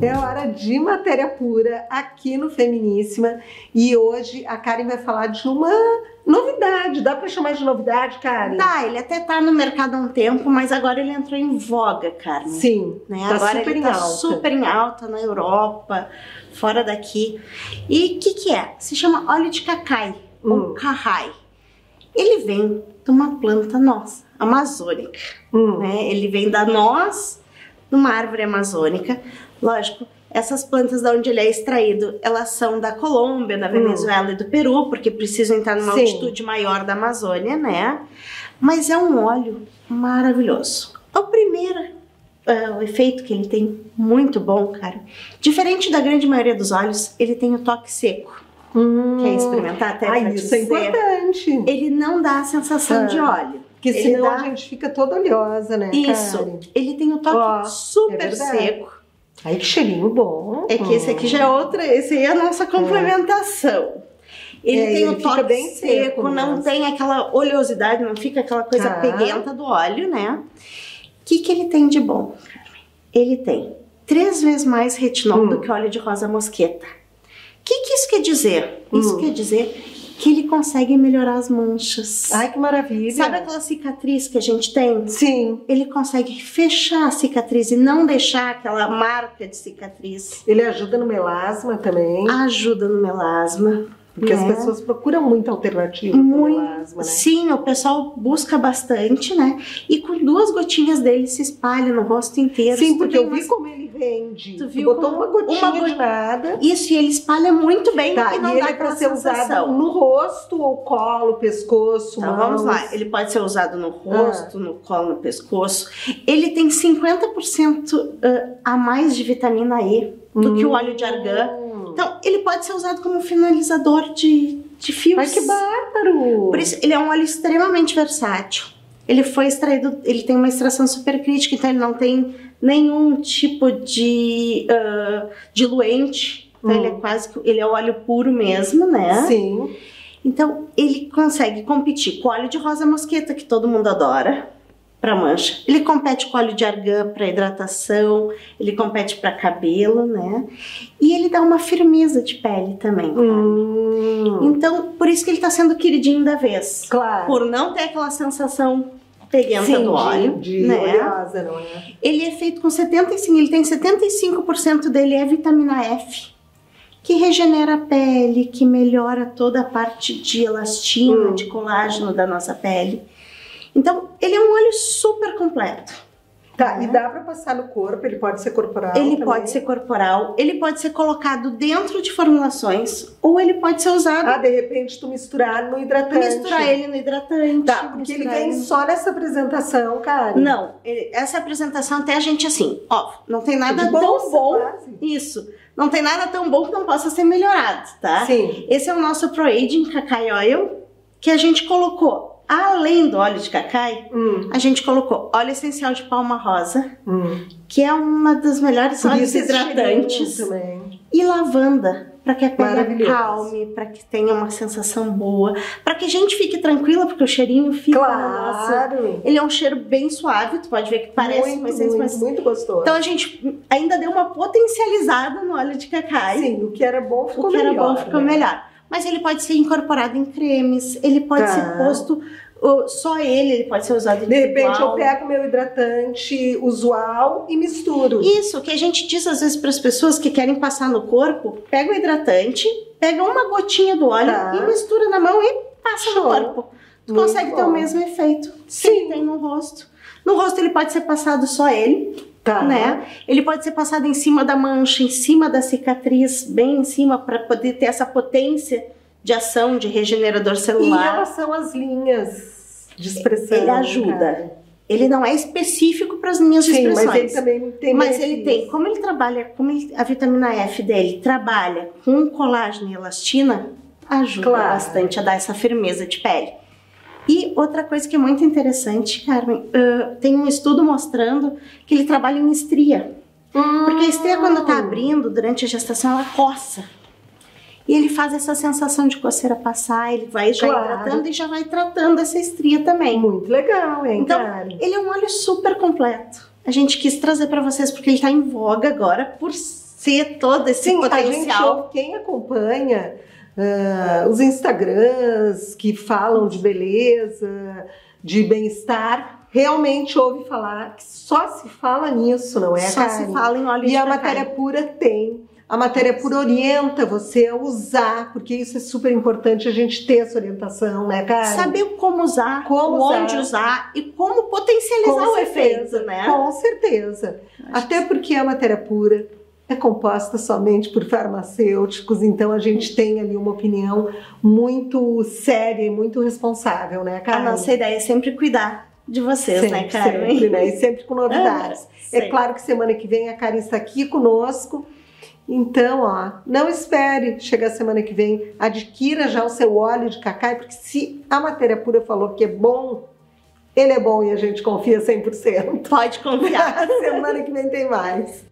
É hora de matéria pura aqui no Feminíssima e hoje a Karen vai falar de uma novidade. Dá pra chamar de novidade, Karen? Tá, ele até tá no mercado há um tempo, mas agora ele entrou em voga, Karen. Sim, né? Tá agora super ele tá super em alta na Europa, fora daqui. E o que é? Se chama óleo de cacai, ou cacai. Ele vem de uma planta nossa, amazônica, né? Ele vem da noz, de uma árvore amazônica. Lógico, essas plantas de onde ele é extraído, elas são da Colômbia, da Venezuela e do Peru, porque precisam entrar numa Sim. altitude maior da Amazônia, né? Mas é um óleo maravilhoso. O primeiro efeito que ele tem, muito bom, cara. Diferente da grande maioria dos óleos, ele tem o toque seco. Quer experimentar até? Ai, isso é importante. Ele não dá a sensação de óleo. Porque senão a gente fica toda oleosa, né? Isso. Cara? Ele tem um toque super seco. Ai, que cheirinho bom. É que esse aqui já é outra, esse aí é a nossa complementação. Ele tem um toque bem seco, não tem aquela oleosidade, não fica aquela coisa peguenta do óleo, né? O que que ele tem de bom, Carmen? Ele tem 3 vezes mais retinol do que óleo de rosa mosqueta. O que que isso quer dizer? Isso quer dizer que ele consegue melhorar as manchas. Ai, que maravilha! Sabe aquela cicatriz que a gente tem? Sim. Ele consegue fechar a cicatriz e não deixar aquela marca de cicatriz. Ele ajuda no melasma também? Ajuda no melasma. Porque as pessoas procuram muita alternativa pro melasma, né? Sim, o pessoal busca bastante, né? E com 2 gotinhas dele se espalha no rosto inteiro. Sim, porque eu vi como ele vende. Tu viu? Botou uma gotinha de nada. Isso, e ele espalha muito bem. Tá, e não ele dá pra ser usado no rosto ou colo, pescoço, mãos. Então vamos lá, ele pode ser usado no rosto, no colo, no pescoço. Ele tem 50% a mais de vitamina E do que o óleo de argã. Então, ele pode ser usado como finalizador de fios. Mas que bárbaro! Por isso, ele é um óleo extremamente versátil. Ele foi extraído, ele tem uma extração supercrítica, então ele não tem nenhum tipo de diluente. Então ele é quase que, ele é óleo puro mesmo, né? Sim. Então ele consegue competir com óleo de rosa mosqueta, que todo mundo adora, para mancha. Ele compete com óleo de argã para hidratação, ele compete para cabelo, né? E ele dá uma firmeza de pele também. Então, por isso que ele tá sendo queridinho da vez. Claro. Por não ter aquela sensação peguenta do óleo, né? Oleosa, não é? Ele é feito com 75% dele é vitamina F, que regenera a pele, que melhora toda a parte de elastina, de colágeno da nossa pele. Então, ele é um óleo super completo. Tá, e dá pra passar no corpo, ele pode ser corporal também? Ele pode ser corporal, ele pode ser colocado dentro de formulações, ou ele pode ser usado... Ah, de repente tu misturar no hidratante. Misturar ele no hidratante. Tá, porque ele vem só nessa apresentação, cara. Não, essa apresentação até a gente assim, ó, não tem nada tão bom... Isso, não tem nada tão bom que não possa ser melhorado, tá? Sim. Esse é o nosso ProAging Kakao Oil, que a gente colocou... Além do óleo de cacai, a gente colocou óleo essencial de palma rosa, que é uma das melhores óleos hidratantes, e lavanda, para que a pele calme, para que tenha uma sensação boa, para que a gente fique tranquila, porque o cheirinho fica nossa. Ele é um cheiro bem suave, tu pode ver que parece muito gostoso. Então a gente ainda deu uma potencializada no óleo de cacai. Sim, o que era bom ficou melhor. O que era bom ficou melhor. Mas ele pode ser incorporado em cremes, ele pode ser posto, só ele pode ser usado individual. De repente eu pego meu hidratante usual e misturo. Isso, que a gente diz às vezes para as pessoas que querem passar no corpo, pega o hidratante, pega uma gotinha do óleo e mistura na mão e passa no corpo. Tu consegue ter o mesmo efeito que tem no rosto. No rosto ele pode ser passado só ele. Né? Ele pode ser passado em cima da mancha, em cima da cicatriz, bem em cima, para poder ter essa potência de ação de regenerador celular. Em relação às linhas de expressão, ele ajuda. Ele não é específico para as linhas de expressões. Mas ele também tem como ele trabalha, a vitamina F dele trabalha com colágeno e elastina, ajuda bastante a dar essa firmeza de pele. E outra coisa que é muito interessante, Carmen, tem um estudo mostrando que ele trabalha em estria. Porque a estria, quando tá abrindo durante a gestação, ela coça. E ele faz essa sensação de coceira passar, ele vai já hidratando e já vai tratando essa estria também. Muito legal, hein, Carmen? Então, ele é um óleo super completo. A gente quis trazer para vocês porque ele tá em voga agora por crescer todo esse potencial. Quem acompanha os Instagrams que falam de beleza, de bem-estar, realmente ouve falar que só se fala nisso, não é, Karen? Só se fala em óleo de cacau. E a Matéria Pura tem. A Matéria Pura orienta você a usar, porque isso é super importante, a gente ter essa orientação, né, Karen? Saber como usar, onde usar e como potencializar o efeito, né? Com certeza. Até porque a Matéria Pura é composta somente por farmacêuticos, então a gente tem ali uma opinião muito séria e muito responsável, né, Karen? A nossa ideia é sempre cuidar de vocês, sempre, né, Karen? Sempre, né? E sempre com novidades. É claro que semana que vem a Karen está aqui conosco. Então, ó, não espere chegar semana que vem. Adquira já o seu óleo de cacau, porque se a Matéria Pura falou que é bom, ele é bom e a gente confia 100%. Pode confiar. Semana que vem tem mais.